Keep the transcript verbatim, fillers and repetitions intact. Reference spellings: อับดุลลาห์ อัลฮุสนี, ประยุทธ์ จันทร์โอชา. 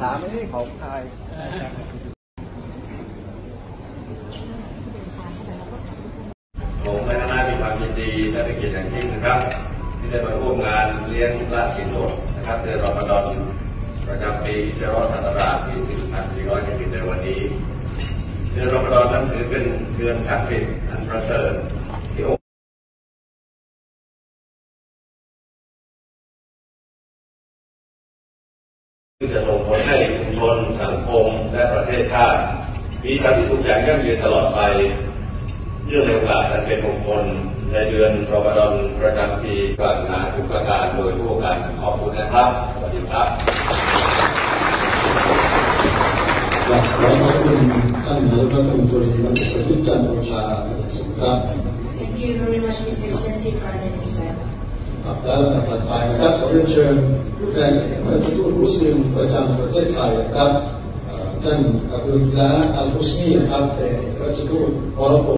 ถามไม่ใช่ของใครผมในฐานะมีความยินดีและเป็นเกียรติอย่างยิ่งนะครับที่ได้มาร่วมงานเลี้ยงราชสินอดนะครับเดือนรอมฎอนประจำปีพุทธศักราชที่ หนึ่งพันสี่ร้อยเจ็ดสิบ ในวันนี้เดือนรอมฎอนนั้นถือเป็นเดือนศักดิ์สิทธิ์อันประเสริฐที่องค์จะส่งผลให้ชุมชนสังคมและประเทศชาติมีสันติสุขอย่างยั่งยืนตลอดไปเรื่องในโอกาสอันเป็นมงคลในเดือนรอมฎอนประจำปีกลางนาทุกประการโดยทั่วกันขอบคุณนะครับสวัสดีครับขอบคุณท่านนายกรัฐมนตรีประยุทธ์จันทร์โอชาครับ Thank you very much, Mister Excellency Prime Minister ครับและลำดับไปนะครับขอเชิญผู้แทนเอกอัครทูตมุสลิมประจำประเทศไทยครับท่านอับดุลลาห์ อัลฮุสนีครับเป็นอัครทูตโมร็อกโก